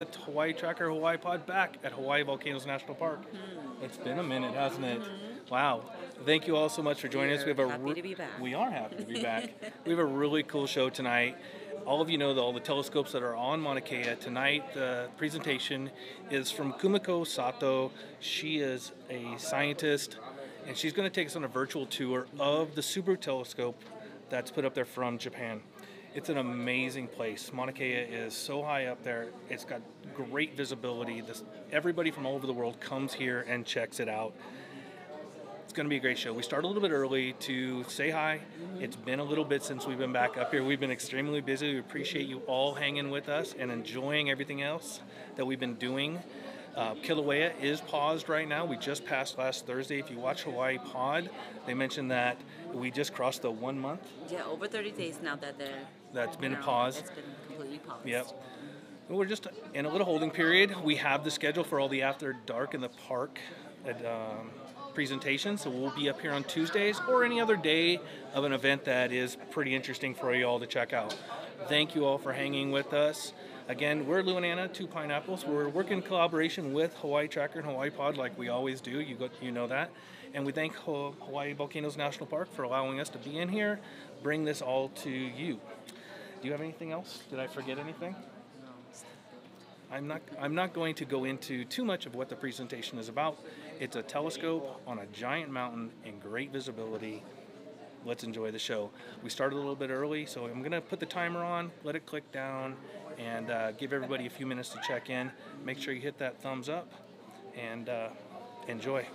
It's Hawaii Tracker, Hawaii Pod back at Hawaii Volcanoes National Park. It's been a minute, hasn't it? Wow. Thank you all so much for joining us. We have a happy to be back. We are happy to be back. We have a really cool show tonight. All of you know all the telescopes that are on Mauna Kea. Tonight, the presentation is from Kumiko Sato. She is a scientist, and she's going to take us on a virtual tour of the Subaru Telescope that's put up there from Japan. It's an amazing place. Mauna Kea is so high up there. It's got great visibility. Everybody from all over the world comes here and checks it out. It's going to be a great show. We start a little bit early to say hi. It's been a little bit since we've been back up here. We've been extremely busy. We appreciate you all hanging with us and enjoying everything else that we've been doing. Kilauea is paused right now. We just passed last Thursday. If you watch Hawaii Pod, they mentioned that we just crossed the 1 month. Yeah, over 30 days now that that's been paused. It's been completely paused. Yep. We're just in a little holding period. We have the schedule for all the After Dark in the Park presentations, so we'll be up here on Tuesdays or any other day of an event that is pretty interesting for you all to check out. Thank you all for hanging with us. Again, we're Lou and Anna, Two Pineapples. We're working in collaboration with Hawaii Tracker and Hawaii Pod like we always do. You know that. And we thank Hawaii Volcanoes National Park for allowing us to be in here, bring this all to you. Do you have anything else? Did I forget anything? I'm not going to go into too much of what the presentation is about. It's a telescope on a giant mountain in great visibility. Let's enjoy the show. We started a little bit early, so I'm going to put the timer on, let it click down, and give everybody a few minutes to check in. Make sure you hit that thumbs up, and enjoy.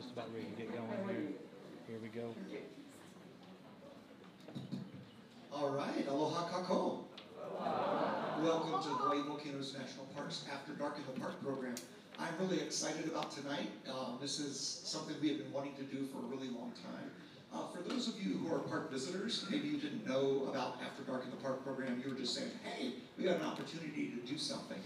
just about ready to get going here. Here we go. All right, aloha kako. Aloha. Welcome to the Hawaii Volcanoes National Park's After Dark in the Park program. I'm really excited about tonight. This is something we have been wanting to do for a really long time. For those of you who are park visitors, maybe you didn't know about After Dark in the Park program. You were just saying, hey, we got an opportunity to do something.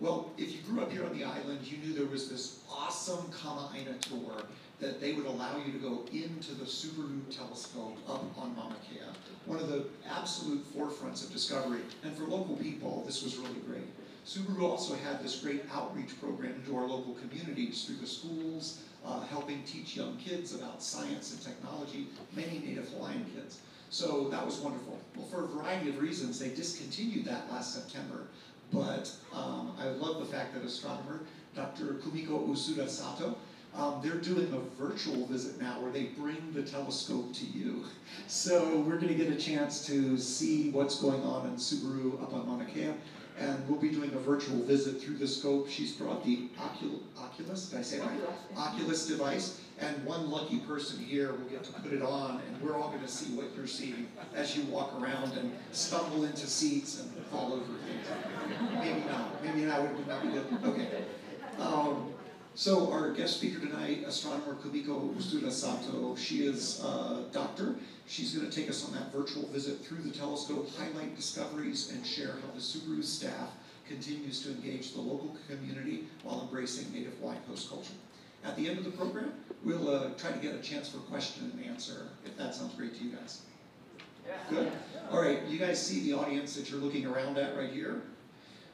Well, if you grew up here on the island, you knew there was this awesome Kama'aina tour that they would allow you to go into the Subaru Telescope up on Mauna Kea, one of the absolute forefronts of discovery. And for local people, this was really great. Subaru also had this great outreach program to our local communities through the schools, helping teach young kids about science and technology, many Native Hawaiian kids. So that was wonderful. Well, for a variety of reasons, they discontinued that last September. But I love the fact that astronomer Dr. Kumiko Usuda-Sato, they're doing a virtual visit now where they bring the telescope to you. So we're going to get a chance to see what's going on in Subaru up on Mauna Kea. And we'll be doing a virtual visit through the scope. She's brought the Oculus, did I say right? Oculus device. And one lucky person here will get to put it on, and we're all going to see what you're seeing as you walk around and stumble into seats and fall over things. Maybe not. Maybe that would not be good. Okay. So our guest speaker tonight, astronomer Kumiko Usuda-Sato, she is a doctor. She's going to take us on that virtual visit through the telescope, highlight discoveries, and share how the Subaru staff continues to engage the local community while embracing Native Hawaiian host culture. At the end of the program, we'll try to get a chance for question and answer, if that sounds great to you guys. Yeah. Good. All right, you guys see the audience that you're looking around at right here?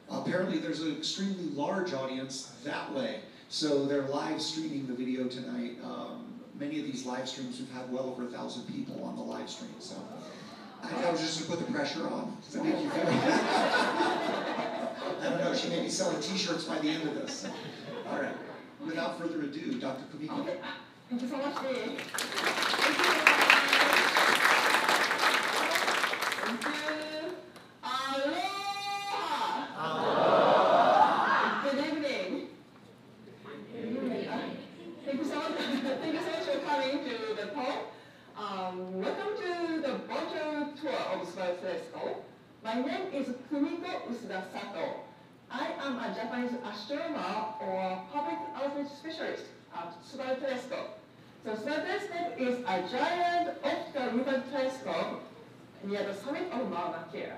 Apparently there's an extremely large audience that way. So they're live streaming the video tonight. Many of these live streams, we've had well over 1,000 people on the live stream. So I was just going to put the pressure on. Does that make you feel like that? I don't know, she may be selling t-shirts by the end of this. So. All right. Without further ado, Dr. Kumiko. Thank you so much, Dave. Thank you. Aloha. Aloha. Good evening. Thank you so much. Thank you so much for coming to the talk. Welcome to the virtual tour of Subaru Telescope. My name is Kumiko Usuda-Sato. I am a Japanese astronomer or public outreach specialist at Subaru Telescope. So Subaru Telescope is a giant optical ribbon telescope near the summit of Mauna Kea.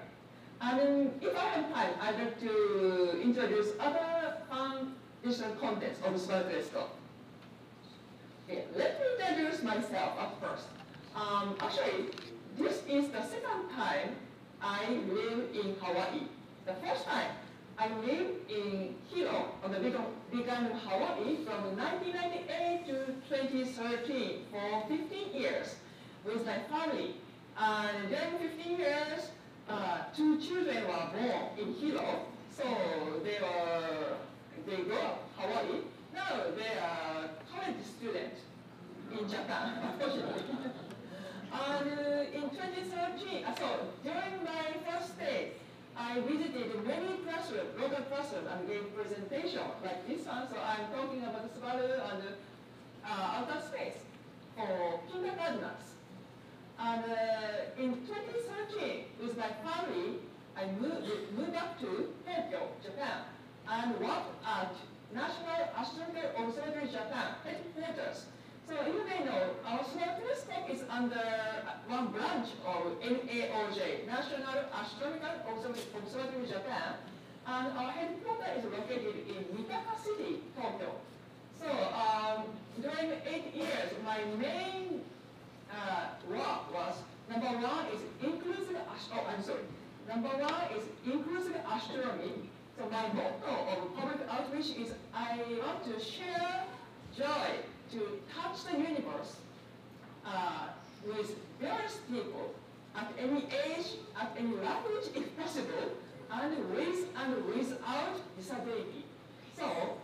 And if I have time, I'd like to introduce other fun digital contents of Subaru Telescope. Okay, let me introduce myself at first. Actually, this is the second time I live in Hawaii. The first time, I lived in Hilo, on the big island of Hawaii, from 1998 to 2013 for 15 years with my family. And during 15 years, 2 children were born in Hilo, so they grew up in Hawaii. Now they are college students in Japan, unfortunately. And in 2013, so during my first day, I visited many classrooms, local classrooms, and gave presentation like this one. So I'm talking about Subaru and outer space for kindergartners. And in 2013, with my family, I moved up to Tokyo, Japan, and worked at National Astronomical Observatory of Japan headquarters. So you may know, our Subaru Telescope is under one branch of NAOJ, National Astronomical Observatory of Japan, and our headquarters is located in Mitaka City, Tokyo. So during 8 years, my main work was number one is inclusive astronomy. So my motto of public outreach is I want to share joy to touch the universe with various people at any age, at any language if possible, and with and without disability. So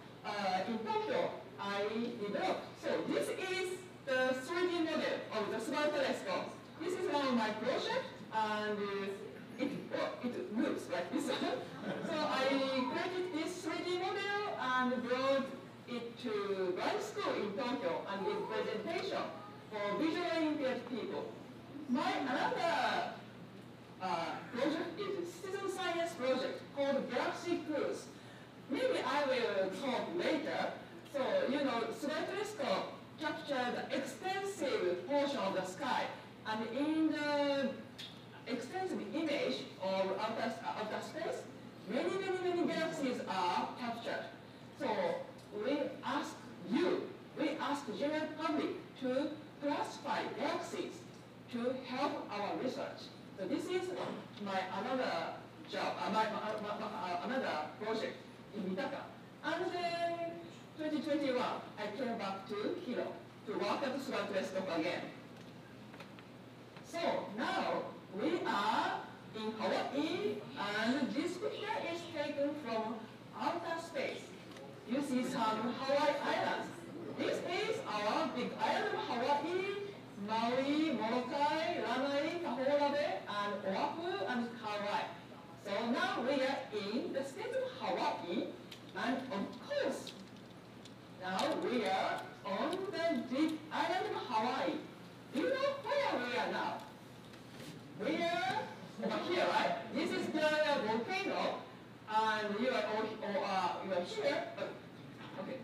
in Tokyo, I developed. So this is the 3D model of the Subaru Telescope. This is one of my projects, and it moves like this. So I created this 3D model and brought it to graduate school in Tokyo, and we for visually impaired people. Another project is a citizen science project called Galaxy Cruise. Maybe I will talk later. So, you know, Subaru Telescope captured the extensive portion of the sky, and in the extensive image of outer space, many galaxies are captured. So we ask the general public to classify galaxies to help our research. So this is my another job, another project in Mitaka. And then 2021, I came back to Hilo to work at the Subaru Telescope again. So now we are in Hawaii, and this picture is taken from outer space. You see some Hawaii islands. This is our big island of Hawaii, Maui, Molokai, Lanai, Kahoolawe, and Oahu, and Kauai. So now we are in the state of Hawaii, and of course, now we are on the big island of Hawaii. Do you know where we are now? We are over here, right? This is the volcano, and you are here. But, okay.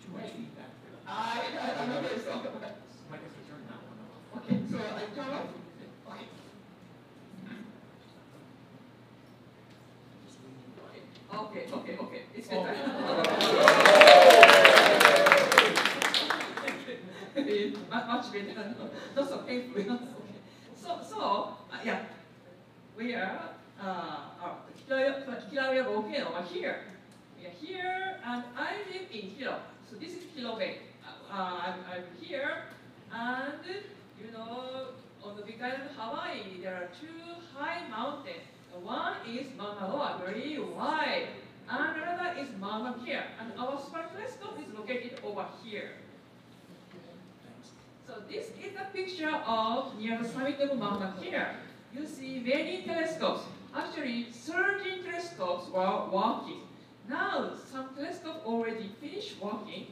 Too much feedback. I know this. I guess I turned that one off. Okay, so I turn off. Okay. Okay. It's good. Much better. Not so painful. Okay. So yeah, we are Kilauea volcano. We are here, and I live in Hilo. So this is Hilo Bay. I'm here, and you know, on the big island of Hawaii, there are two high mountains. One is Mauna Loa, very wide, and another is Mauna Kea, and our Subaru Telescope is located over here. So this is a picture of near the summit of Mauna Kea. You see many telescopes. Actually, 13 telescopes were working. Now, some telescopes already finished working.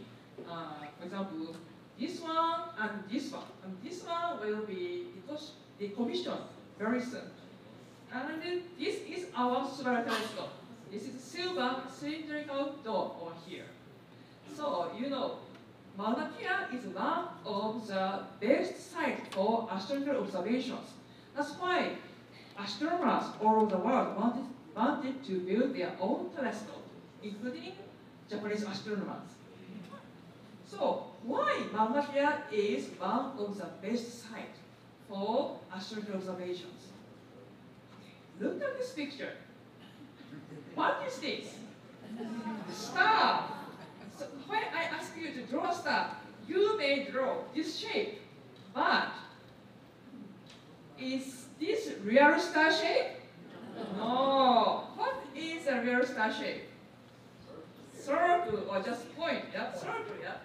For example, this one and this one. And this one will be decommissioned very soon. And this is our Subaru Telescope. This is a silver cylindrical dome over here. So, you know, Mauna Kea is one of the best sites for astronomical observations. That's why astronomers all over the world wanted to build their own telescope, including Japanese astronomers. So, why Mauna Kea is one of the best sites for astronomical observations? Look at this picture. What is this? A star. So when I ask you to draw a star, you may draw this shape. But is this real star shape? No. What is a real star shape? Circle or just point? Yeah, circle. Yeah.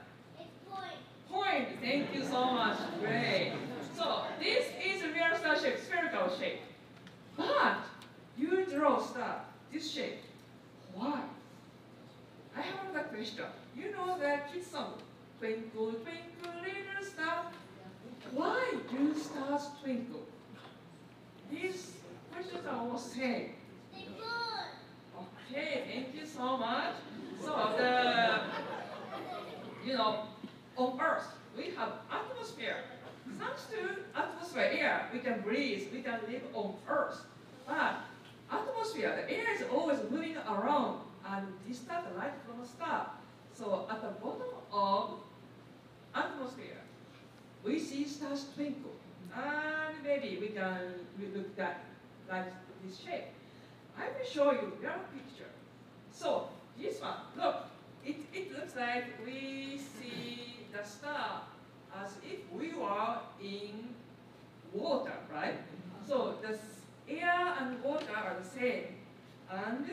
Point. Thank you so much. Great. So this is a real star shape, spherical shape. But you draw star this shape. Why? I have another question. You know that kids song, Twinkle, Twinkle, Little Star. Why do stars twinkle? These questions are all same. Okay, thank you so much. So you know, on Earth we have atmosphere. Thanks to atmosphere, air, we can breathe, we can live on Earth. But atmosphere, the air is always moving around and distant light from a star. So at the bottom of atmosphere, we see stars twinkle. And maybe we can look that like this shape. I will show you a real picture. So this one, look, it looks like we see the star as if we were in water, right? So the air and water are the same. And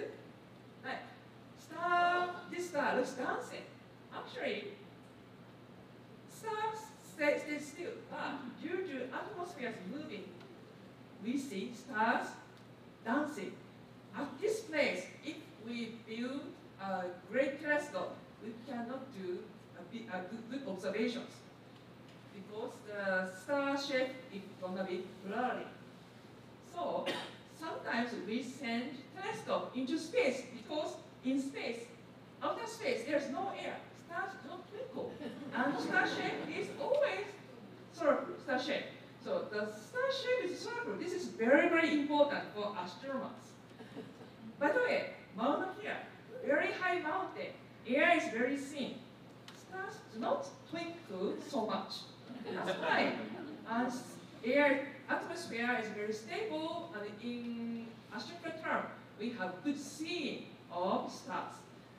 like, this star looks dancing. Actually, stars stay still. But due to atmospheres moving, we see stars dancing. At this place, if we build a great telescope, we cannot do good observations. because the star shape is going to be blurry. So sometimes we send telescope into space because in space, outer space, there's no air. Stars don't twinkle. And star shape is always circle, star shape. So the star shape is circle. This is very, very important for astronomers. By the way, Mauna Kea, very high mountain, air is very thin. Stars do not twinkle so much. That's why air atmosphere is very stable, and in astronomical term, we have good seeing of stars.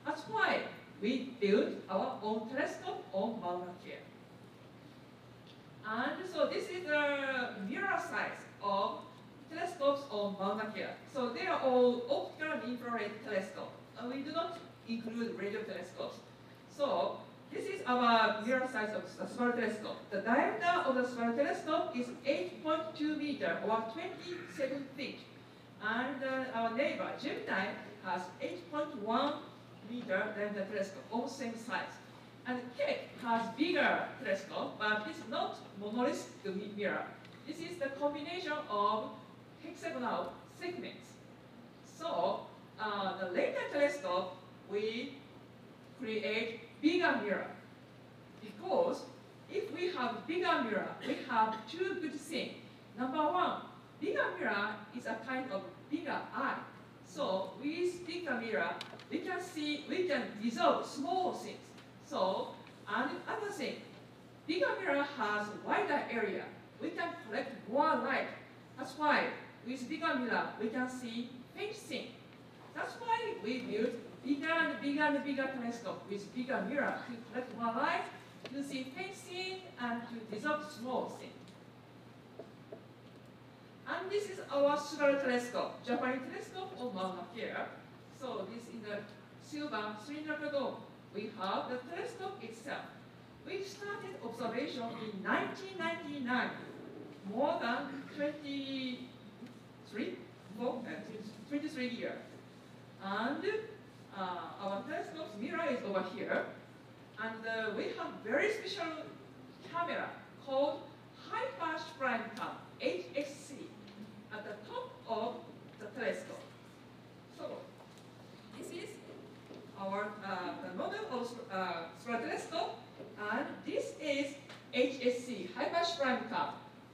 That's why we built our own telescope on Mauna Kea. And so this is the mirror size of telescopes on Mauna Kea. So they are all optical infrared telescope. We do not include radio telescopes. So this is our mirror size of the Subaru telescope. The diameter of the Subaru telescope is 8.2 meters or 27 feet. And our neighbor, Gemini, has 8.1 meter diameter telescope, all same size. And Keck has bigger telescope, but it's not monolithic mirror. This is the combination of hexagonal segments. So the later telescope, we create bigger mirror, because if we have bigger mirror, we have two good things. Number one, bigger mirror is a kind of bigger eye. So with bigger mirror, we can see, we can resolve small things. So, and other thing, bigger mirror has wider area. We can collect more light. That's why with bigger mirror, we can see faint things. That's why we build bigger and bigger and bigger telescope with bigger mirror to collect more light, to see faint things, and to dissolve small things. And this is our Subaru telescope, Japanese telescope on Mauna Kea. So this is the silver cylindrical dome. We have the telescope itself. We started observation in 1999, more than 23 years. And our telescope's mirror is over here. And we have very special camera called Hyper Suprime-Cam, HSC, at the top of the telescope. So this is our the model of Subaru telescope, and this is HSC, Hyper Suprime-Cam.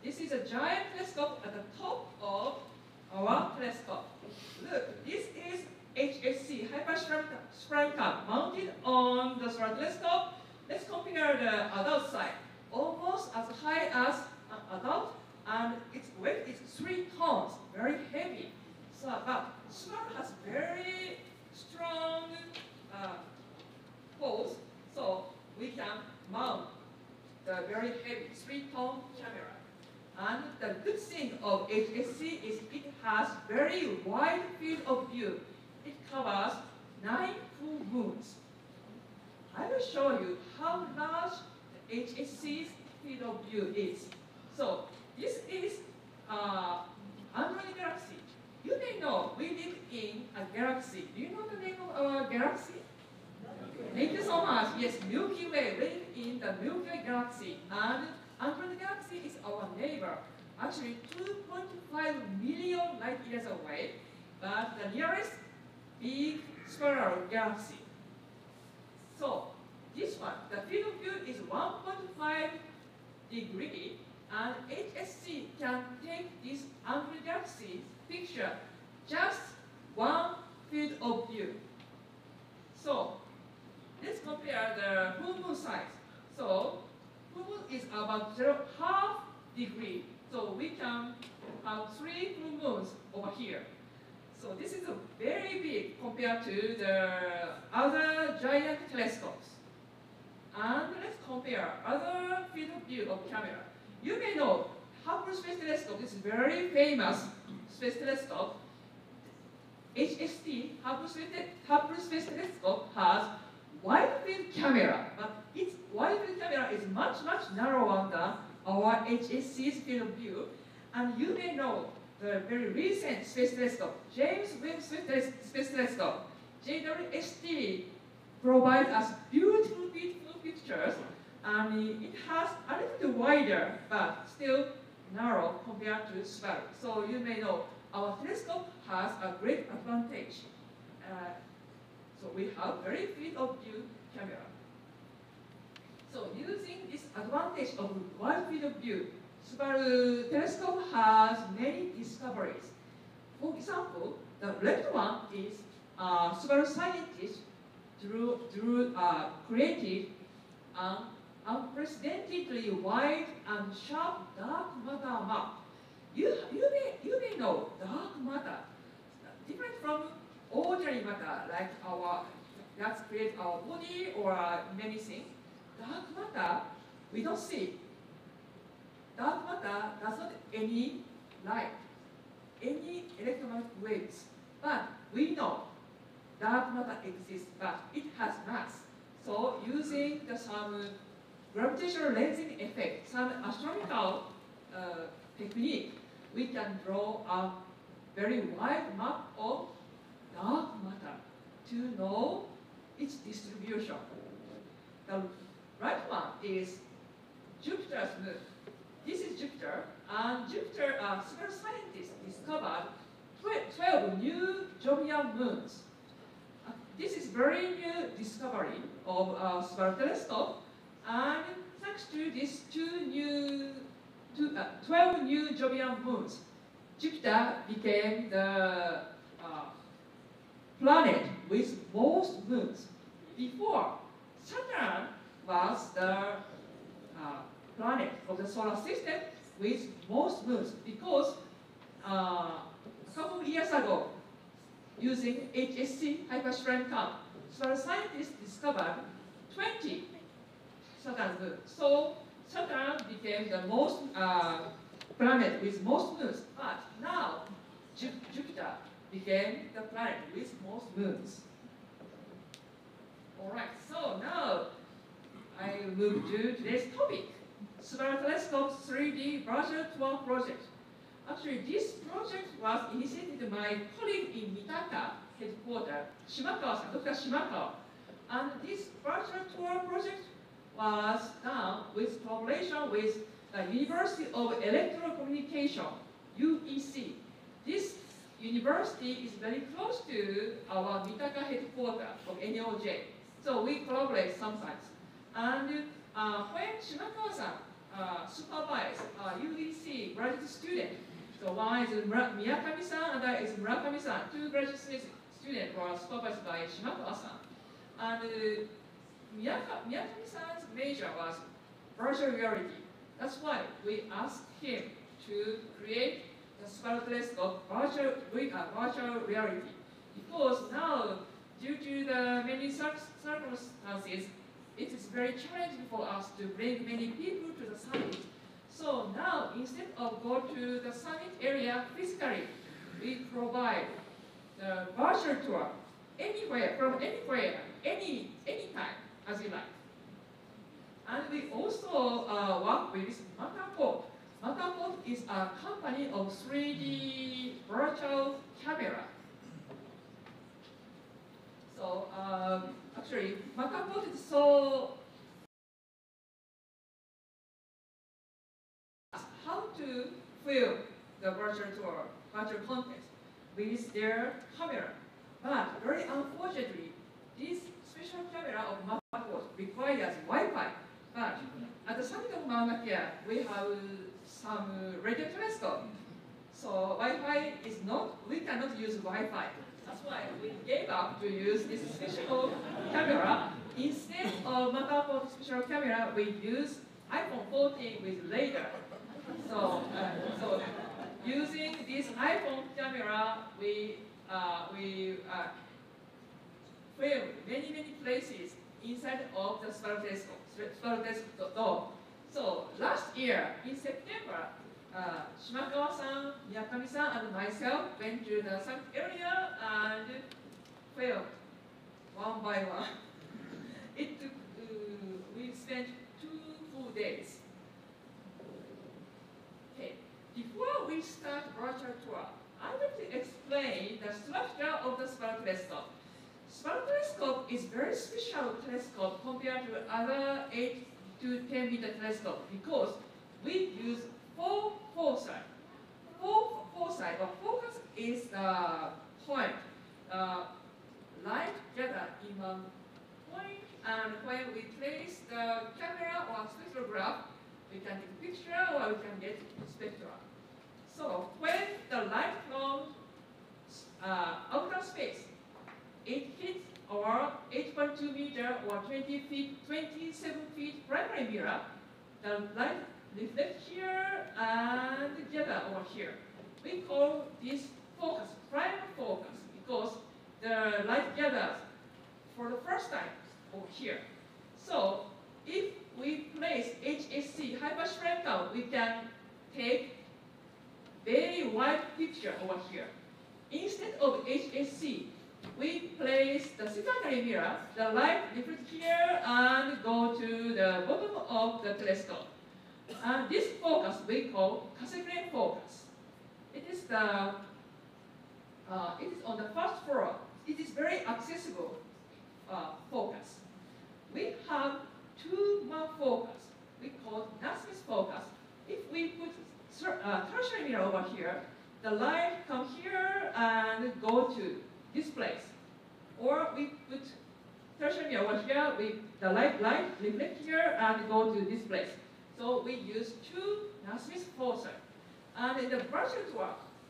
This is a giant telescope at the top of our telescope. Look, this is HSC, Hyper Suprime-Cam, mounted on the Subaru telescope. Let's compare the adult side. Almost as high as an adult, and its weight is 3 tons, very heavy. So, but Subaru has very strong poles, so we can mount the very heavy 3-ton camera. And the good thing of HSC is it has very wide field of view. It covers 9 full moons. I will show you how large the HSC's field of view is. So this is Andromeda galaxy. You may know we live in a galaxy. Do you know the name of our galaxy? Thank you so much. Yes, Milky Way. We live in the Milky Way galaxy, and Andromeda galaxy is our neighbor. Actually, 2.5 million light years away, but the nearest big spiral galaxy. So this one, the field of view is 1.5 degree, and HSC can take this Andromeda galaxy picture just 1 field of view. So let's compare the full moon size. So full moon is about 0.5 degrees. So we can have 3 full moons over here. So this is a very big compared to the other giant telescopes. And let's compare other field of view of camera. You may know Hubble Space Telescope is very famous space telescope. HST, Hubble Space Telescope, has wide field camera, but its wide field camera is much, much narrower than our HSC's field of view. And you may know the very recent space telescope, James Webb Space Telescope, JWST, provides us beautiful pictures and it has a little bit wider, but still narrow compared to Subaru. So you may know our telescope has a great advantage. So we have very field of view camera. So using this advantage of wide field of view, Subaru telescope has many discoveries. For example, the left one is Subaru scientists created an unprecedentedly wide and sharp dark matter map. You may know dark matter, different from ordinary matter like our that's create our body or many things. Dark matter we don't see. Dark matter does not any light, any electromagnetic waves, but we know dark matter exists, but it has mass. So using the some gravitational lensing effect, some astronomical technique, we can draw a very wide map of dark matter to know its distribution. The right one is Jupiter's moon. This is Jupiter, and Jupiter, super scientists discovered 12 new Jovian moons. This is very new discovery of Subaru telescope, and thanks to these 12 new Jovian moons, Jupiter became the planet with most moons. Before, Saturn was the planet of the solar system with most moons, because a couple of years ago, using HSC, Hyper Suprime-Cam, Subaru scientists discovered 20 Saturn moons. So Saturn became the most planet with most moons, but now Jupiter became the planet with most moons. All right, so now I move to today's topic, Subaru Telescope's 3D virtual tour project. Actually, this project was initiated by my colleague in Mitaka headquarters, Shimakawa, Satoka Shimakawa. And this virtual tour project was done with collaboration with the University of Electro-Communication, UEC. This university is very close to our Mitaka headquarters of NOJ. So we collaborate sometimes. And when Shimakawa-san supervised UEC graduate students, so one is Miyakami-san, another is Murakami-san, two graduate students were supervised by Shimakawa-san. And Miyakami-san's major was virtual reality. That's why we asked him to create the Subaru telescope virtual reality. Because now, due to the many circumstances, it is very challenging for us to bring many people to the summit. So now, instead of go to the summit area physically, we provide the virtual tour anywhere, from anywhere, anytime, as you like. And we also work with Matterport. Matterport is a company of 3D virtual camera. So actually, Matterport is so how to film the virtual tour, virtual contest with their camera. But very unfortunately, this special camera of Matterport requires Wi-Fi. But at the summit of Mauna Kea, we have some radio telescope. So Wi-Fi is not, we cannot use Wi-Fi. That's why we gave up to use this special camera. Instead of Matterport special camera, we use iPhone 14 with radar. So, so using this iPhone camera, we filmed many places inside of the Subaru telescope dome. So last year, in September, Shimakawa-san, Miyakami-san, and myself went to the summit area and filmed one by one. It took, we spent 2 full days. Okay. Before we start virtual tour, I want to explain the structure of the Subaru telescope. Subaru telescope is very special telescope compared to other 8 to 10-meter telescope because we use four foresight, or focus is the point. Light gathered in a point, and when we place the camera or spectrograph, we can take a picture or we can get spectra. So when the light from outer space, it hits our 8.2 meter or 27 feet primary mirror, the light reflects here and gather over here. We call this focus, prime focus, because the light gathers for the first time over here. So if we place HSC, Hyper Suprime-Cam, we can take very wide picture over here. Instead of HSC, we place the secondary mirror, the light reflects here and go to the bottom of the telescope. And this focus we call Cassegrain focus. It is on the first floor. It is very accessible focus. We have two-man focus. We call Nasmyth focus. If we put tertiary mirror over here, the light comes here and go to this place. Or we put tertiary mirror over here, the light reflects here and go to this place. So we use two Nasmyth foci. And in the virtual tour,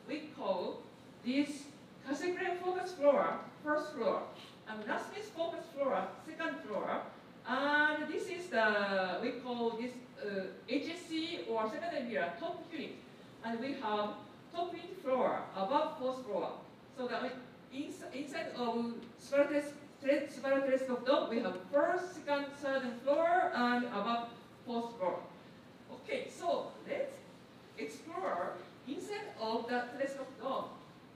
we call this Cassegrain focus flora, first floor, and Nasmyth focus flora, second floor. And this is the, we call this HSC or secondary mirror, top unit. And we have top unit floor, above fourth floor. So that inside of Subaru Telescope dome, we have first, second, third, and floor, and above fourth floor. Okay, so let's explore inside of the telescope dome.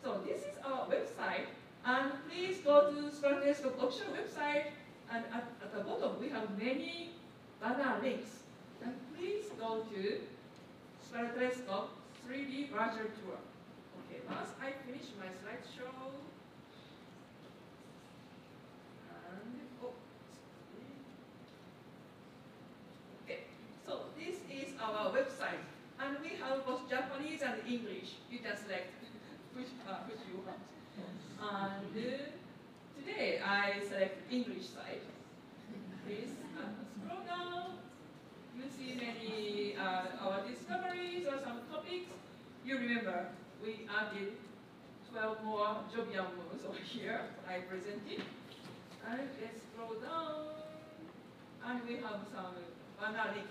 So this is our website, and please go to Subaru Telescope official website, and at the bottom we have many banner links. And please go to Subaru Telescope 3D virtual tour. Okay, once I finish my slideshow, and okay, so this is our website, and we have both Japanese and English. You can select which you want. And today I select English side. Please scroll down. You see many our discoveries or some topics. You remember we added 12 more Jovian moons over here. I presented. And let's scroll down. And we have some banner links.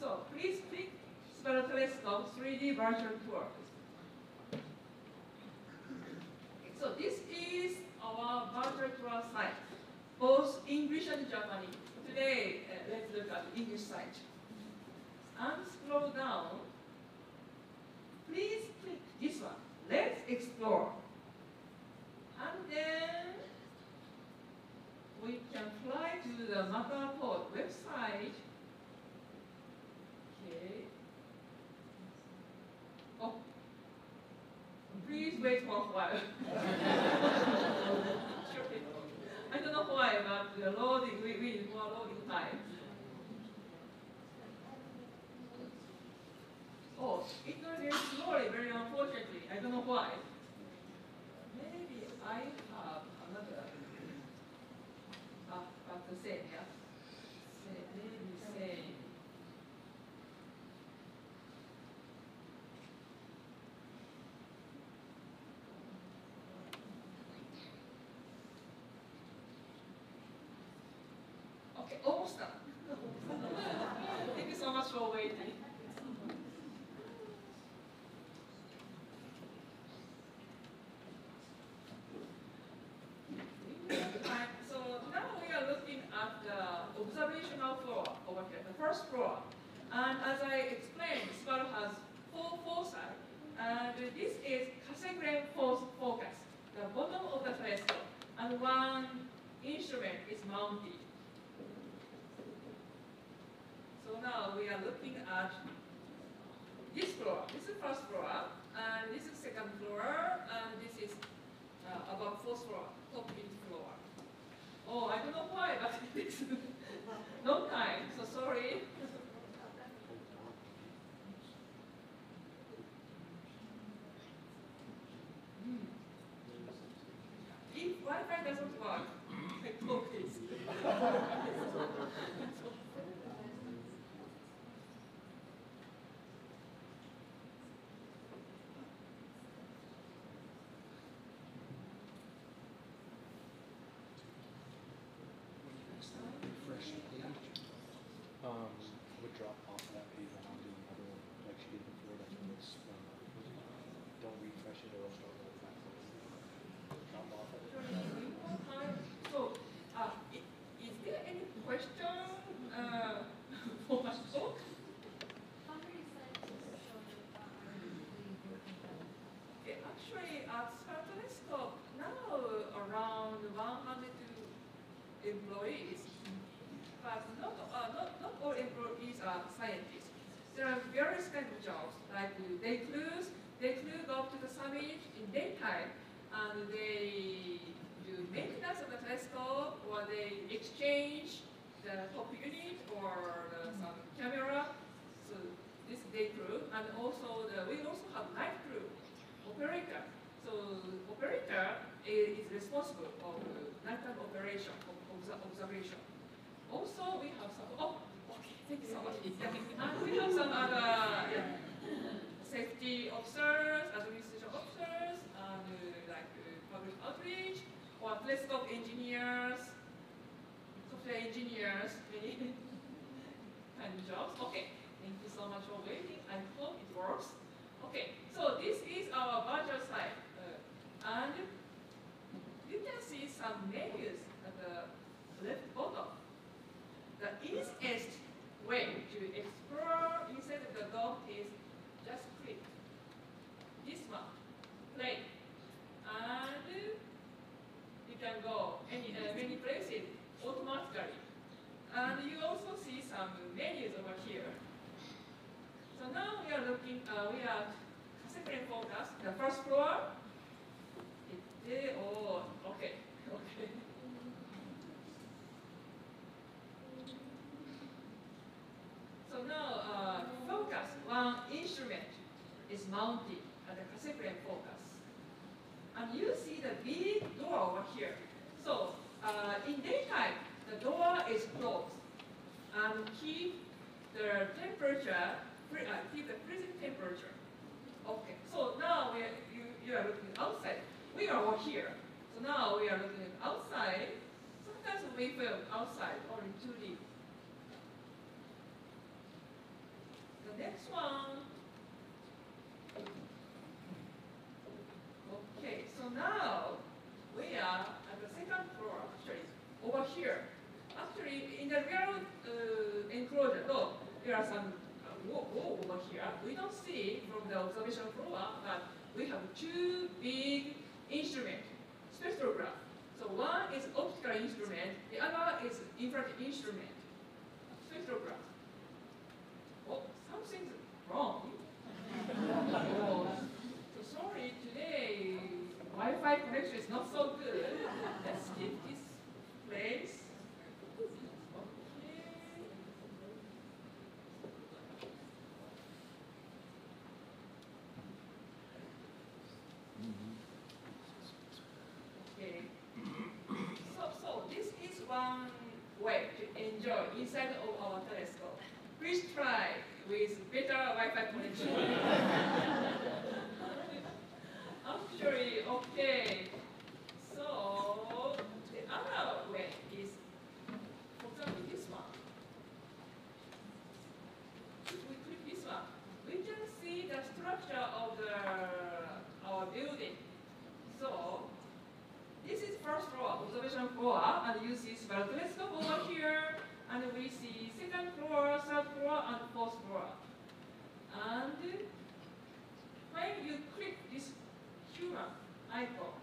So please click Subaru Telescope 3D virtual tour. So this is our virtual tour site, both English and Japanese. Today, let's look at the English site. And scroll down. Please click this one. Let's explore. And then we can fly to the Matterport website. Okay. Oh. Please wait for a while. I don't know why, but the loading, we need more loading time. Oh, it goes very slowly, very unfortunately. I don't know why. Maybe I have another. Ah, but the same, yeah? Maybe same. Almost done. Thank you so much for waiting. So now we are looking at the observational floor over here, the first floor. And as I explained, Subaru has four foci, and this is Cassegrain focus, the bottom of the telescope, and one instrument is mounted. So now we are looking at this floor. This is first floor, and this is second floor, and this is above fourth floor, top mid floor. Oh, I don't know why, but it's no time, so sorry. doesn't work. I copies. I would drop off that page and I'll do another one like she did before. That's when it's don't refresh it or I'll start with that. Drop off it. So, is there any question for my talk? How many scientists showed you that are really working on it? Actually, at Subaru Telescope, now around 102 employees. But not all employees are scientists. There are various kinds of jobs, like they go up to the summit in daytime, and they do maintenance of the telescope, or they exchange the top unit or some camera. So this day crew, and also we also have night crew, operator. So operator is responsible for nighttime operation, observation. Also, we have some. Oh, okay. Thank you so much. And we have some other safety officers, administration officers, and like public outreach, or telescope engineers, software engineers, many kind of jobs. Okay. Thank you so much for waiting. I hope it works. Okay. So this is our virtual site, and you can see some menus at the left bottom. The easiest way to explore inside the dome is just click this one, play, and you can go many places automatically. And you also see some menus over here. So now we are looking, we are Cassegrain focus, the first floor. Oh, okay, okay. So now, focus, one instrument is mounted at the Cassegrain focus. And you see the big door over here. So in daytime, the door is closed. And keep the temperature, keep the present temperature. Okay, so now you are looking outside. We are over here. So now we are looking outside. Sometimes we film outside, only 2D. The next one. Okay, so now we are at the second floor, actually, over here. Actually, in the real enclosure, though, there are some wall over here. We don't see from the observation floor, but we have two big instruments, spectrograph. So one is optical instrument, the other is infrared instrument, spectrograph. Oh, something's wrong. Oh, so sorry, today Wi-Fi connection is not so good. Let's skip this place. Okay. Okay. So this is one way to enjoy inside of our telescope. Please try with better Wi-Fi connection. Actually, okay. So the other way is, for example, this one. If we click this one, we can see the structure of our building. So this is first floor, observation floor, and you see Subaru Telescope over here. And we see second floor, third floor, and fourth floor. And when you click this human icon,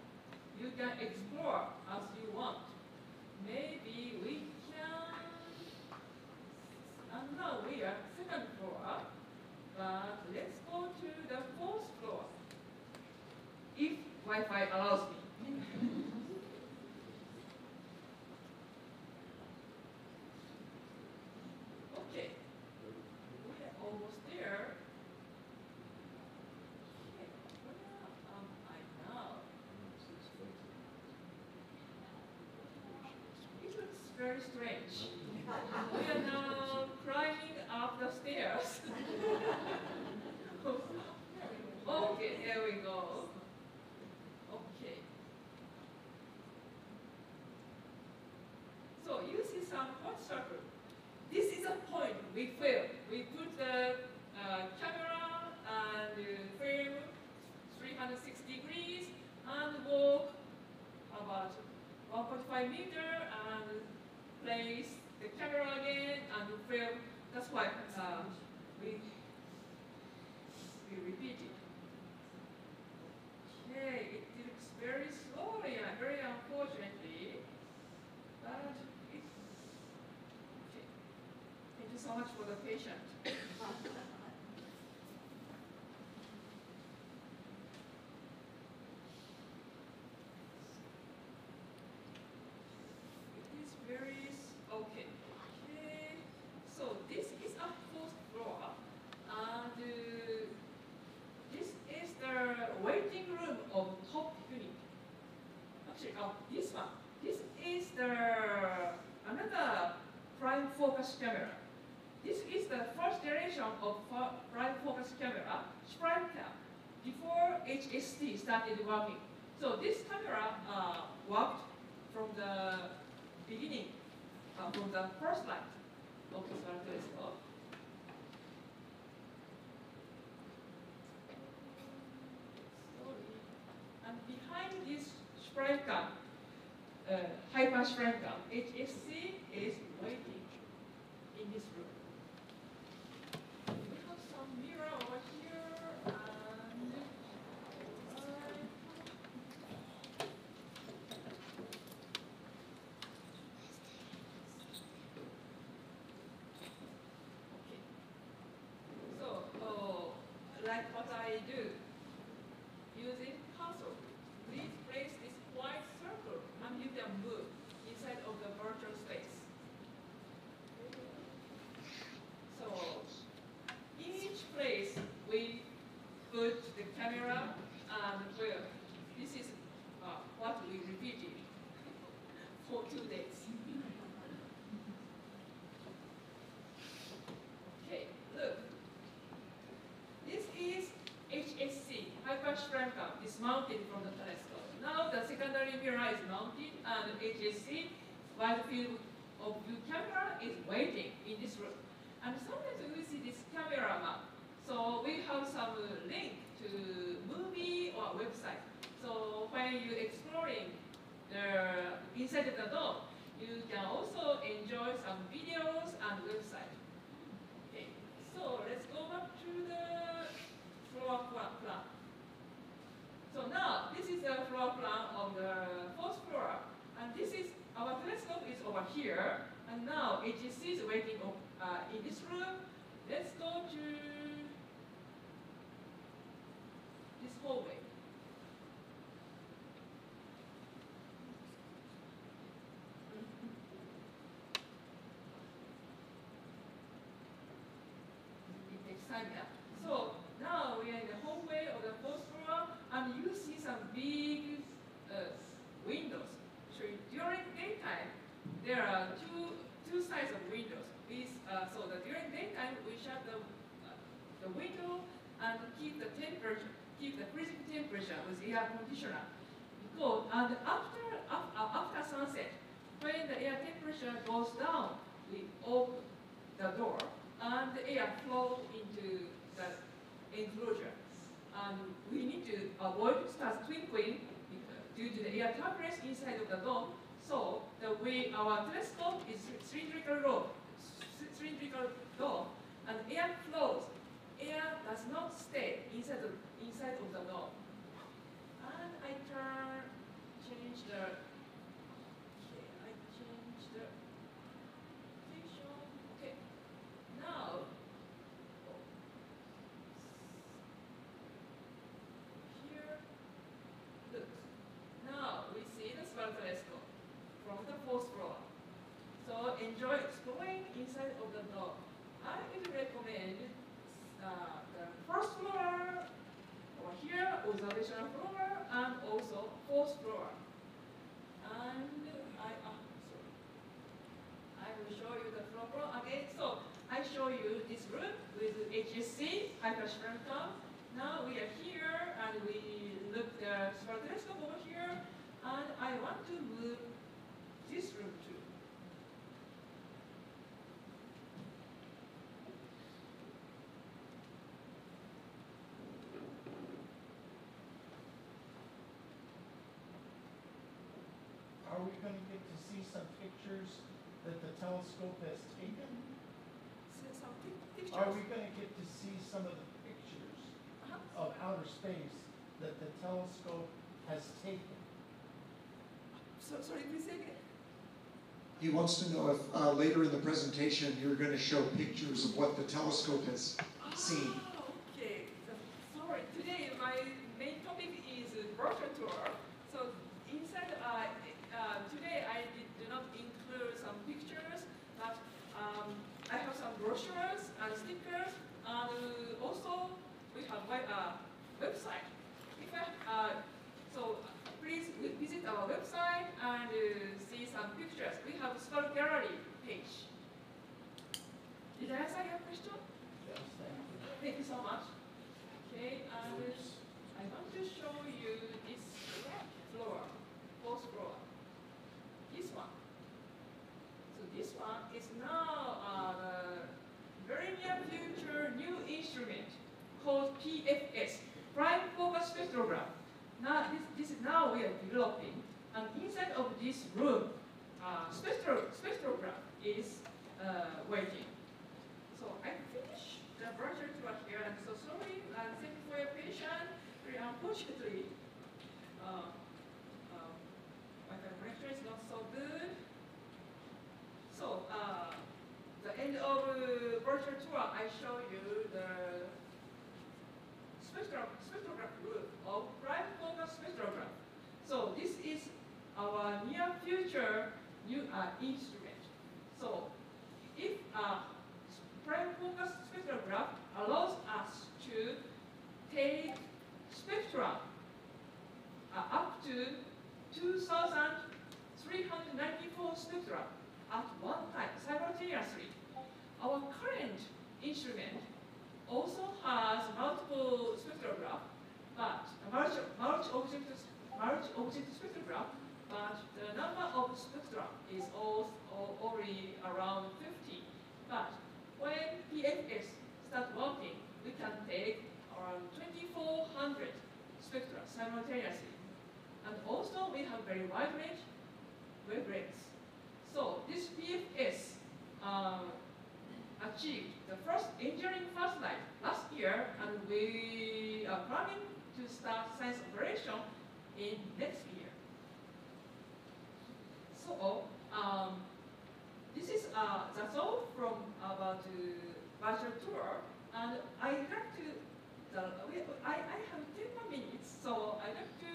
you can explore as you want. Maybe we can, and now we are second floor, but let's go to the fourth floor, if Wi-Fi allows me. Okay, we're almost there. Okay, where am I now? very strange. We are now climbing up the stairs. Okay, here we go. Okay. So you see some hot circle. This is a point we filmed. We put the camera and film 360 degrees and walk about 1.5 meter and place the camera again and film. That's why we repeat it. Okay, it looks very slowly and very unfortunately, but it's okay. Thank you so much for the patience. Okay, so this is a fourth floor, and this is the waiting room of top unit. Actually, oh, this one. This is the another prime focus camera. This is the first generation of prime focus camera, Suprime-Cam, before HST started working. So this camera worked from the beginning. From the first light of the Subaru Telescope. And behind this Suprime-Cam, Hyper Suprime-Cam, HSC is waiting in this room. We have some mirror over here and like what I do, using cursor, please place this white circle and you can move inside of the virtual space. So, in each place we put the camera and wheel. This is what we repeated for 2 days. Okay, look. This is HSC, Hyper Suprime-Cam, is mounted from the telescope. Now the secondary mirror is mounted and HSC, wide field of view camera, is waiting in this room. And sometimes we see this camera map. So we have some link to movie or website. So when you're exploring the inside of the dome, you can also enjoy some videos and website. Okay. So let's go back to the floor plan. So now this is the floor plan of the fourth floor, and this is our telescope is over here, and now HSC is waiting in this room. Let's go to this hallway. So now we are in the hallway of the fourth floor, and you see some big windows. So during daytime, there are two sides of windows. So that during daytime, we shut the window and keep the temperature, keep the freezing temperature with air conditioner. Because and after sunset, when the air temperature goes down, we open the door. And the air flows into the enclosure. And we need to avoid stars twinkling due to the air turbulence inside of the dome. So the way our telescope is cylindrical dome, and air flows. Air does not stay inside of the dome. And I change the now, here, look. Now we see the Subaru Telescope from the fourth floor. So enjoy exploring inside of the dome. I would recommend the first floor over here, observation floor, and also fourth floor. And I you this group with HSC, Hyper Suprime-Cam. Now we are here and we look the Subaru Telescope over here, and I want to move this room too. Are we going to get to see some pictures that the telescope has taken? Are we going to get to see some of the pictures of outer space that the telescope has taken? So, sorry, please say again. He wants to know if later in the presentation you're going to show pictures of what the telescope has seen. Okay. So, sorry, today my main topic is virtual tour. So inside, today I do not include some pictures, but I have some brochures and stickers, and also we have my website. If I, so please visit our website and see some pictures. We have Subaru Gallery page. Did I answer your question? Yes, thank you. Thank you so much. Okay, and I want to show you this floor, fourth floor. This one. So this one is now a very near future new instrument called PFS, Prime Focus Spectrograph. Now this is now we are developing, and inside of this room, spectrograph is waiting. So I finished the virtual tour here. I'm so sorry, and thank you for your patience. Unfortunately, my connection is not so good. So, the end of virtual tour, I show you the spectrograph group of prime focus spectrograph. So, this is our near future new instrument. So, if prime focus spectrograph allows us to take spectra up to 2,394 spectra at one time, simultaneously. Our current instrument also has multiple spectrograph, but multi-object spectrograph, but the number of spectra is already around 50. But when PFS starts working, we can take around 2,400 spectra simultaneously. And also we have very wide range wavelengths. So this PFS achieved the first engineering first light last year, and we are planning to start science operation in next year. So this is that's all from about virtual tour, and I like to I have 10 more minutes, so I like to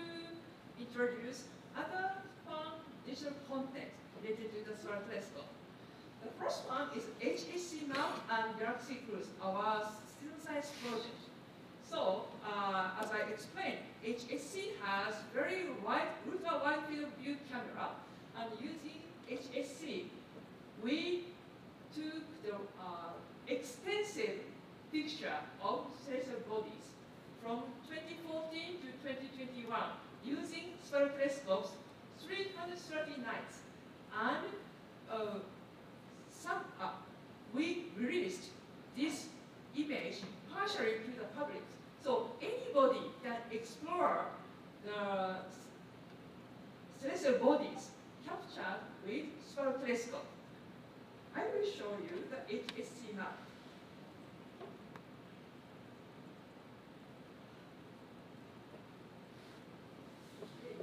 introduce other fun digital content related to the Subaru Telescope. The first one is HSC Now and Galaxy Cruise, our citizen science project. So, as I explained, HSC has very wide, ultra-wide field view camera, and using HSC, we took the extensive picture of celestial bodies from 2014 to 2021 using Subaru Telescope's 330 nights. And we released this image partially to the public. So anybody can explore the celestial bodies captured with Subaru Telescope. I will show you the HSC map. Okay.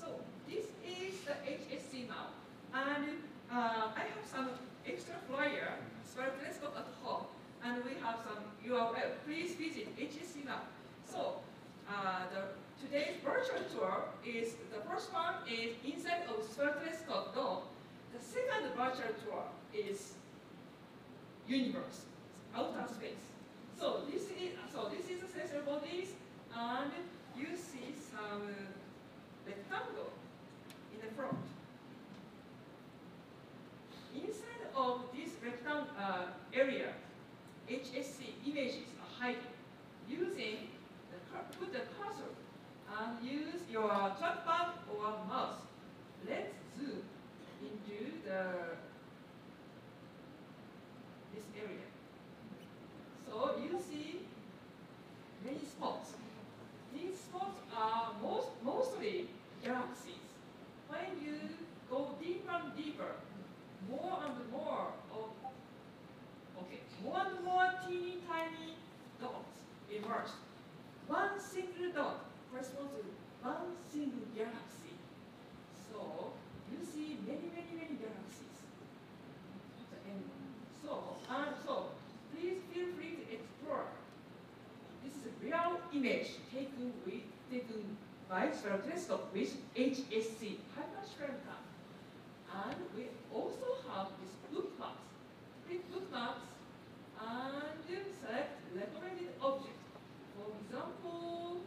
So this is the HSC map. And I have some extra flyer, Subaru Telescope at home, and we have some URL. Please visit HSC map. So today's virtual tour is, the first one is inside of Subaru Telescope dome. The second virtual tour is universe, outer space. So this is the celestial bodies, and you see some rectangle in the front. Inside of this rectangle area, HSC images are hiding. Using the, put the cursor and use your trackpad or mouse. Let's zoom into the this area. So you see many spots. These spots are mostly galaxies. When you go deeper and deeper, more and more of more and more teeny tiny dots emerge. One single dot corresponds to one single galaxy. So you see many galaxies. So please feel free to explore. This is a real image taken by Subaru Telescope with HSC, Hyper Suprime-Cam. And we also have these bookmarks. Click bookmarks and select recommended object. For example,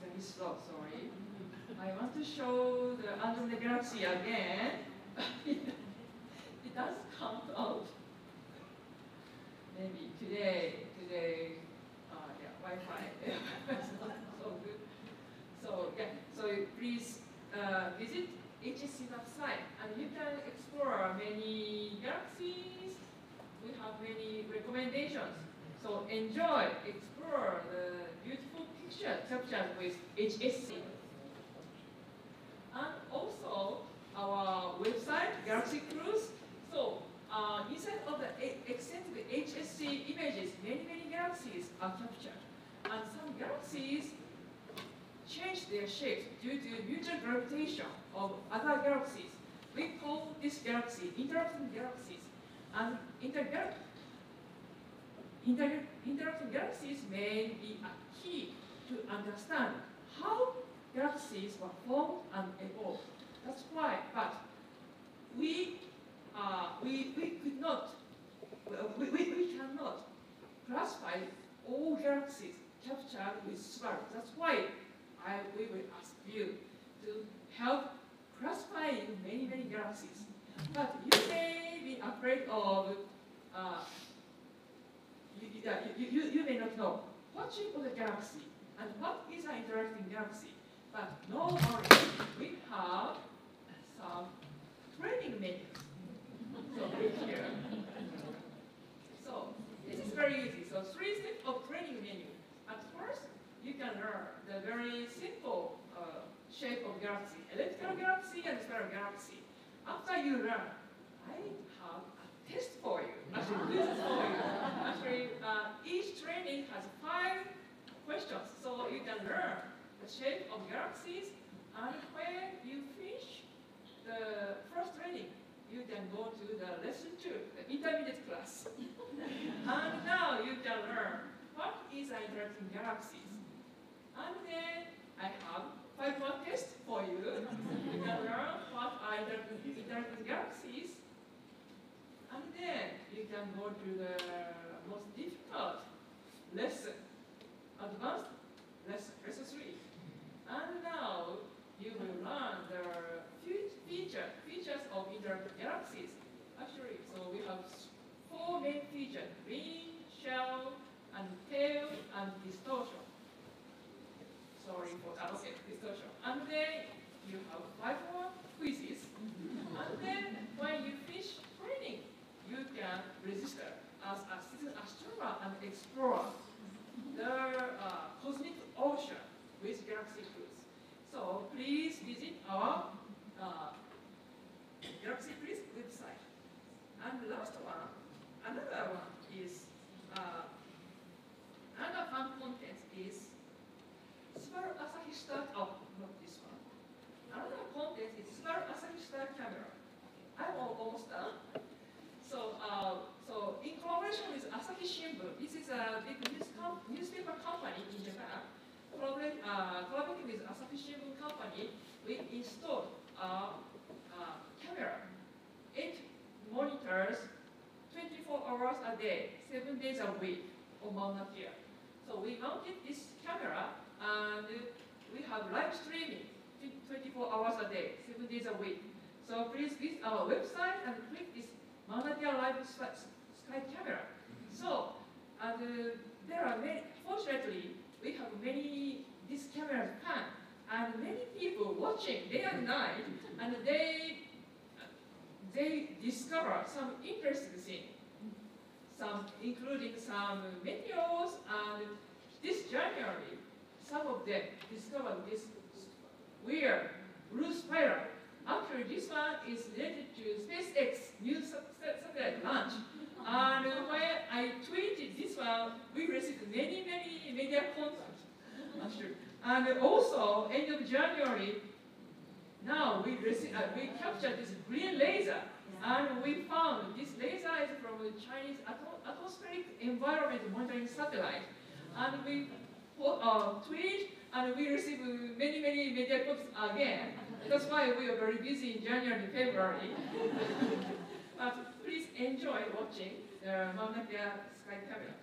very slow, sorry. I want to show the Andromeda galaxy again. It doesn't count out. Maybe today, yeah, Wi-Fi is not so good. So yeah, so please visit HSC website and you can explore many galaxies. We have many recommendations. So enjoy, explore the beautiful picture captured with HSC. And also our website, Galaxy Cruise. So inside of the extensive HSC images, many galaxies are captured. And some galaxies change their shapes due to mutual gravitation of other galaxies. We call this galaxy interacting galaxies. And interacting galaxies may be a key to understand how galaxies were formed and evolved. That's why, but we cannot classify all galaxies captured with Subaru. That's why we will ask you to help classifying many galaxies. But you may be afraid of you may not know what shape of the galaxy and what is an interacting galaxy. But no worries, we have some training menus. So here. So this is very easy. So 3 steps of training menu. At first, you can learn the very simple shape of galaxy, elliptical galaxy and spiral galaxy. After you learn, I have a test for you. Actually, this is for you. Actually, each training has 5 questions, so you can learn the shape of galaxies. And when you finish the first training, you can go to the lesson 2, the intermediate class. And now you can learn what is an interacting galaxy. And then I have 5 more tests for you. You can learn what are interacting galaxies. And then you can go to the most difficult lesson, advanced lesson, lesson 3. And now you will learn the features of interacting galaxies. Actually, so we have 4 main features: ring, shell, and tail, and distortion. Sorry for that, okay, distortion. And then you have 5 more quizzes. And then when you finish training, you can register as a citizen astronomer and explorer the cosmic ocean with Galaxy Cruise. So please visit our Galaxy Cruise website. And last one, another one is, another fun content is Subaru Asahi Star, oh, not this one. Another content is Subaru Asahi Star camera. I'm almost done. So, so in collaboration with Asahi Shimbun, this is a big newspaper company in Japan. Collaborating with Asahi Shimbun company, we installed a camera. 8 monitors, 24 hours a day, 7 days a week on Mauna Kea. So we mounted this camera and we have live streaming 24 hours a day, 7 days a week. So please visit our website and click this Mauna Kea Live Sky Camera. So, and there are many, fortunately, we have many, this camera pan, and many people watching day and night, and they discover some interesting things, including some meteors, and this January, some of them discovered this weird blue spiral. Actually, this one is related to SpaceX new satellite launch. And when I tweeted this one, we received many, many media contacts. And also, end of January, now we captured this green laser, and we found this laser is from the Chinese atmospheric environment monitoring satellite. And we tweet, and we receive many, many media contacts again. That's why we are very busy in January and February. But please enjoy watching the Mauna Kea Sky Camera.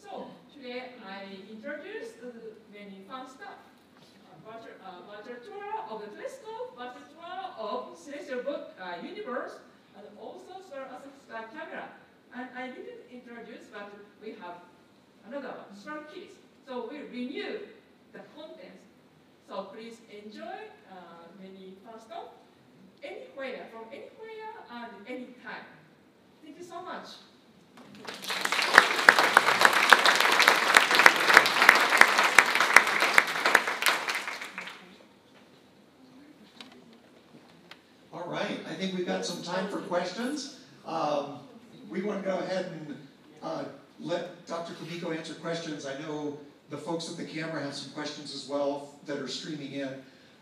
So today I introduced many fun stuff. Virtual tour of the telescope, virtual tour of celestial universe, and also solar sky camera. And I didn't introduce, but we have another one, solar kids. So we renew the contents. So please enjoy many fun stuff. Anywhere, from anywhere and any time. Thank you so much. All right, I think we've got some time for questions. We want to go ahead and let Dr. Kumiko answer questions. I know the folks at the camera have some questions as well that are streaming in.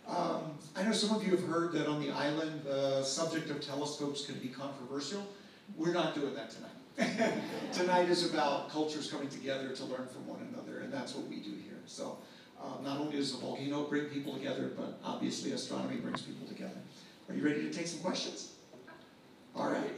I know some of you have heard that on the island, the subject of telescopes can be controversial. We're not doing that tonight. Tonight is about cultures coming together to learn from one another, and that's what we do here. So not only does the volcano bring people together, but obviously astronomy brings people together. Are you ready to take some questions? All right.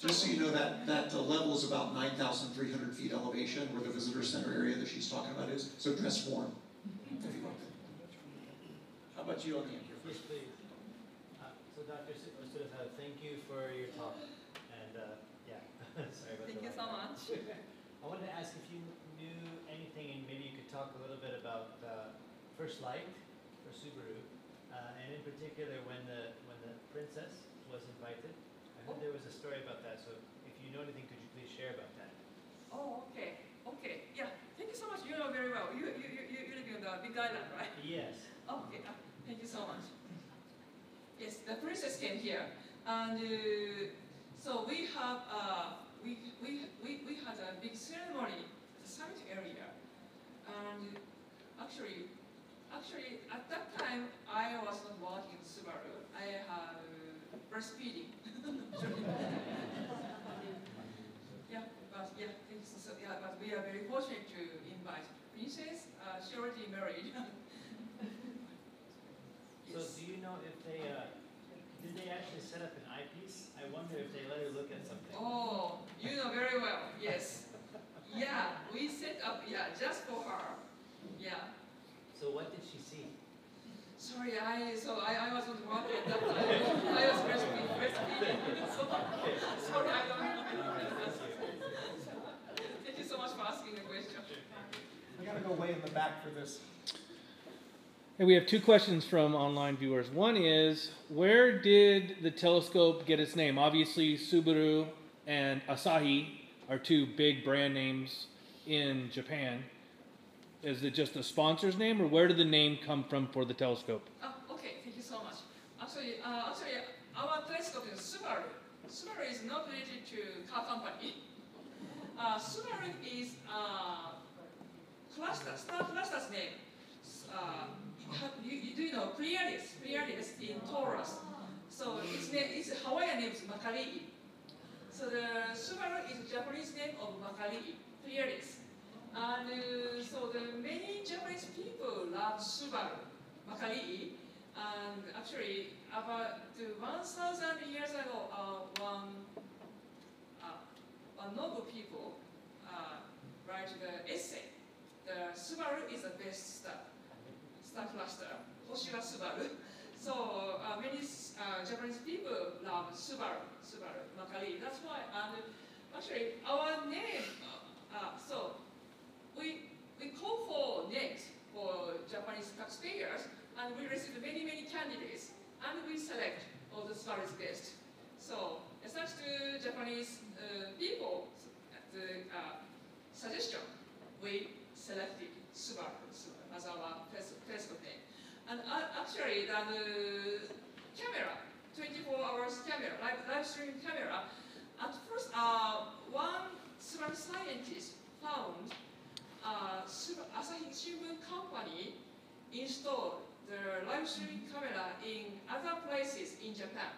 Just so you know, that level is about 9,300 feet elevation, where the visitor center area that she's talking about is. So dress warm. How about you on the end here? Yes, please. So Dr. Usuda-Sato, thank you for your talk. And yeah, sorry about that. Thank you so much. I wanted to ask if you knew anything, and maybe you could talk a little bit about First Light for Subaru, and in particular when the princess was invited. I heard there was a story about that, so if you know anything, could you please share about that? Oh, okay. Okay, yeah. Thank you so much. You know very well. You live in the big island, right? Yes. Okay, thank you so much. Yes, the princess came here. And so we had a big ceremony at the summit area. And actually, at that time, I was not working in Subaru. I have breastfeeding. But we are very fortunate to invite Princess. She already married. Yes. So do you know if they did they actually set up an eyepiece? I wonder if they let her look at something. Oh, you know very well. Yes. Yeah, we set up. Yeah, just for her. Yeah. So what did she see? Sorry, I wasn't working at that time. I was breastfeeding. So, sorry, I don't know. Thank you so much for asking the question. I gotta go way in the back for this. Hey, we have two questions from online viewers. One is, where did the telescope get its name? Obviously, Subaru and Asahi are two big brand names in Japan. Is it just the sponsor's name, or where did the name come from for the telescope? Okay, thank you so much. Actually, our telescope is Subaru. Subaru is not related to car company. Subaru is star cluster's name. Do you know Pleiades? Pleiades in Taurus. So its name, its Hawaiian name is Makali'i. So the Subaru is the Japanese name of Makali'i, Pleiades. And so the many Japanese people love Subaru, Makali'i. And actually, about 1,000 years ago, one noble people write the essay. The Subaru is the best star cluster, Hoshi wa Subaru. So many Japanese people love Subaru, Makali'i. That's why, and actually, our name. So we call for names for Japanese taxpayers, and we receive many candidates, and we select all the Subaru's best. So, as such to Japanese people, the suggestion, we selected Subaru as our telescope name. And actually, the camera, 24 hours camera, live stream camera, at first, one Subaru scientist found Asahi Shimbun company installed the live streaming camera in other places in Japan.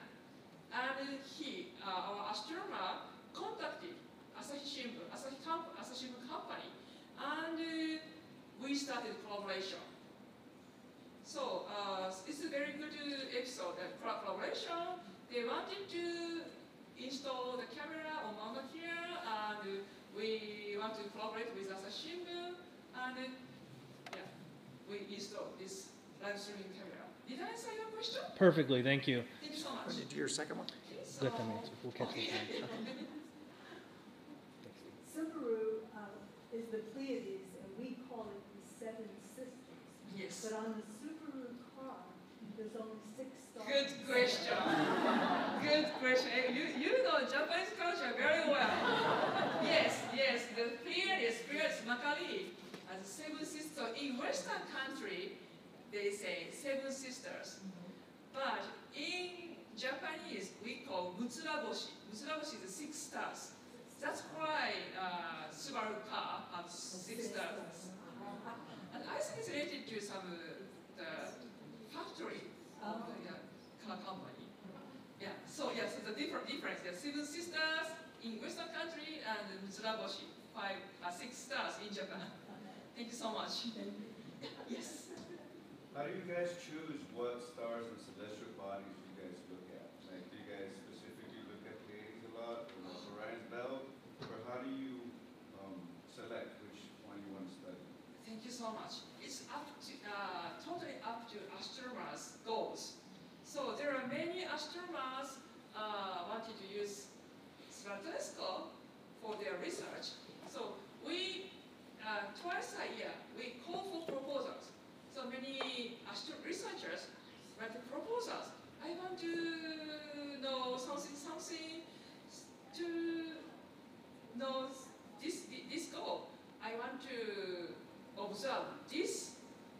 And he, our astronomer, contacted Asahi Shimbun company, and we started collaboration. So it's a very good episode of collaboration. They wanted to install the camera on Mauna Kea, and we want to collaborate with Asahi Shimbun, and yeah, we installed this live streaming camera. Did I answer your question? Perfectly, thank you. Thank you so much. Did you do your second one? So, let them answer. We'll catch you. Subaru is the Pleiades, and we call it the Seven Sisters. Yes. But on the Subaru car, there's only 6 stars. Good question. Good question. You know Japanese culture very well. Yes. The Pleiades, Makali'i, as Seven Sisters in Western country. They say Seven Sisters, but in Japanese we call Mutsuraboshi. Mutsuraboshi is 6 stars. That's why Subaru car has 6 stars. And I think it's related to some the factory of the car company. Yeah. So yes, yeah, so the difference. Yeah, 7 Sisters in Western country and Mutsuraboshi 6 stars in Japan. Thank you so much. Yes. How do you guys choose what stars and celestial bodies you guys look at? Like, do you guys specifically look at Pleiades a lot, or Orion's Belt, or how do you select which one you want to study? Thank you so much. It's up to totally up to astronomers' goals. So there are many astronomers wanting to use Subaru telescope for their research. So we twice a year we call for proposals. So many researchers write proposals. I want to know something to know this goal. I want to observe this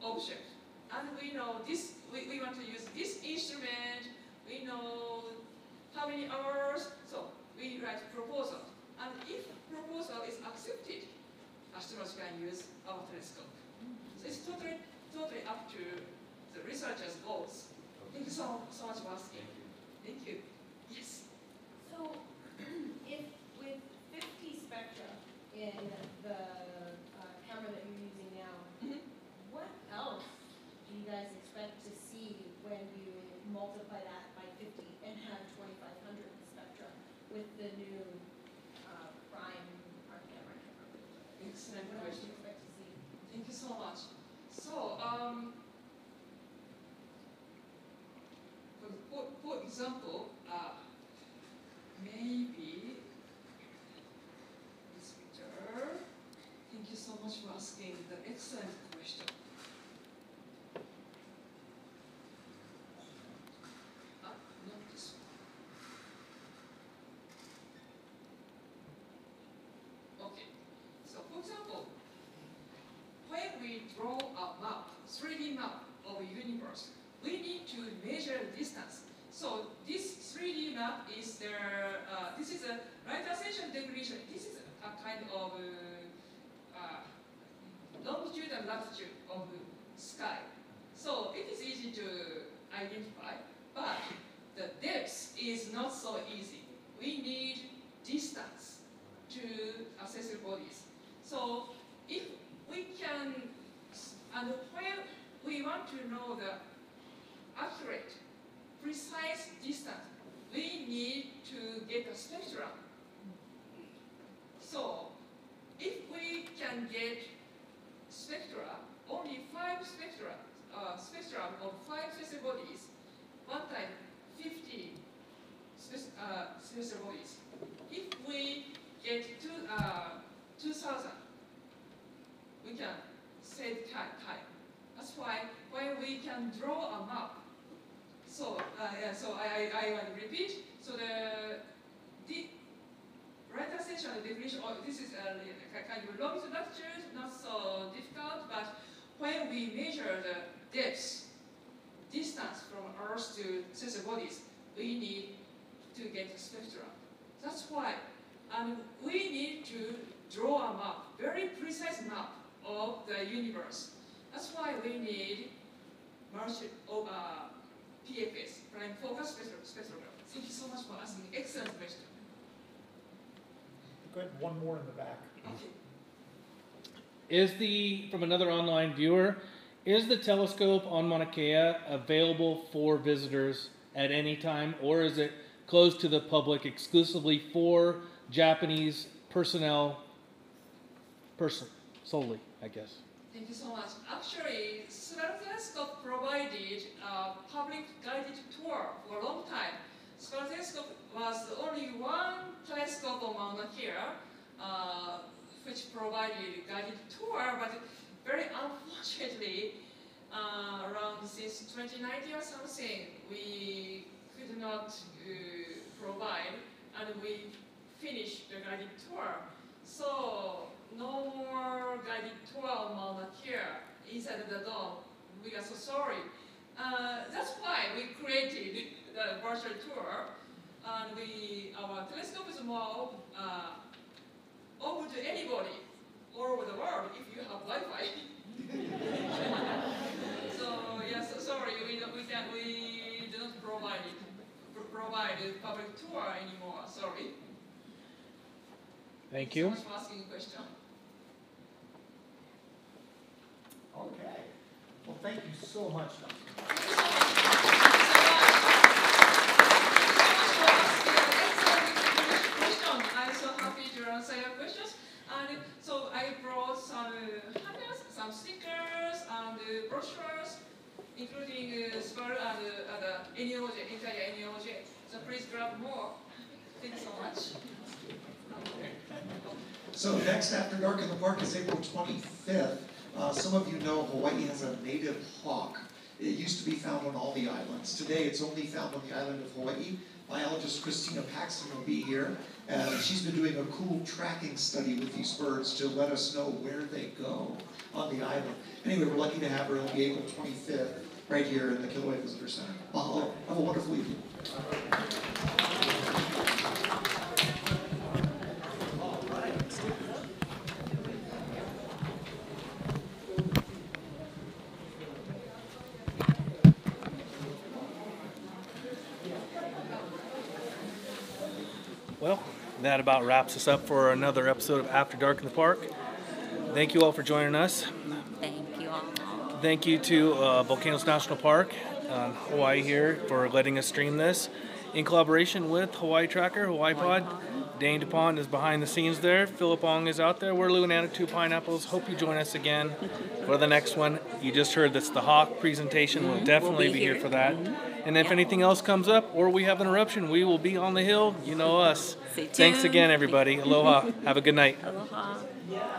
object, and we know this. We want to use this instrument. We know how many hours. So we write proposal, and if proposal is accepted, astronomers can use our telescope. So it's totally up to the researchers' goals. Thank you so much for asking. Thank you. Yes. So, if with 50 spectra in the camera that you're using now, what else do you guys expect to see when you multiply that by 50 and have 2,500 spectra with the new prime camera? Excellent question. What do you expect to see? Thank you so much. So, for example, map is there, this is a right ascension declination. This is a kind of longitude and latitude of sky. So it is easy to identify, but the depth is not so easy. We need distance to access bodies. So if we can, and when we want to know the accurate, precise distance, we need to get a spectrum. So if we can get spectra, only five spectra, spectrum of five celestial bodies, one time 50 celestial bodies. If we get to 2,000, we can save time. That's why when we can draw a map. So yeah, so I want to repeat. So the right ascension definition. Oh, this is a kind of long latitude, not so difficult, but when we measure the depth, distance from Earth to celestial bodies, we need to get a spectrum. That's why, and we need to draw a map, very precise map of the universe. That's why we need PFS, prime focus spectrograph. Thank you so much for asking excellent question. Go ahead, one more in the back. Okay. Is the, from another online viewer, is the telescope on Mauna Kea available for visitors at any time, or is it closed to the public exclusively for Japanese personnel, solely, I guess? Thank you so much. Actually, Subaru Telescope provided a public guided tour for a long time. Subaru Telescope was only one telescope on Mauna Kea, which provided guided tour, but very unfortunately, around since 2019 or something, we could not provide, and we finished the guided tour. So no more guided tour on Mauna Kea inside the dome. We are so sorry. That's why we created the virtual tour, and our telescope is more open to anybody all over the world if you have Wi-Fi. So yes, sorry, we do not provide a public tour anymore. Sorry. Thank you. Thanks so much for asking a question. Okay. Well, thank you so much, Dr. I'm so happy to answer your questions. And so I brought some hangers, some stickers, and brochures, including Subaru and entire NEOJ. So please grab more. Thank you so much. So next After Dark in the Park is April 25th. Some of you know Hawaii has a native hawk. It used to be found on all the islands. Today it's only found on the island of Hawaii. Biologist Christina Paxton will be here. She's been doing a cool tracking study with these birds to let us know where they go on the island. Anyway, we're lucky to have her. It'll be April 25th right here in the Kilauea Visitor Center. Mahalo. Have a wonderful evening. That about wraps us up for another episode of After Dark in the Park. Thank you all for joining us. Thank you all. Thank you to Volcanoes National Park, Hawaii here, for letting us stream this in collaboration with Hawaii Tracker, Hawaii Pod. Dane DuPont is behind the scenes there. Philip Ong is out there. We're Lou and Anna, Two Pineapples. Hope you join us again for the next one. You just heard that's the hawk presentation. We'll definitely we'll be here for that. And if anything else comes up or we have an eruption, we will be on the hill. You know us. Thanks again, everybody. Aloha. Have a good night. Aloha.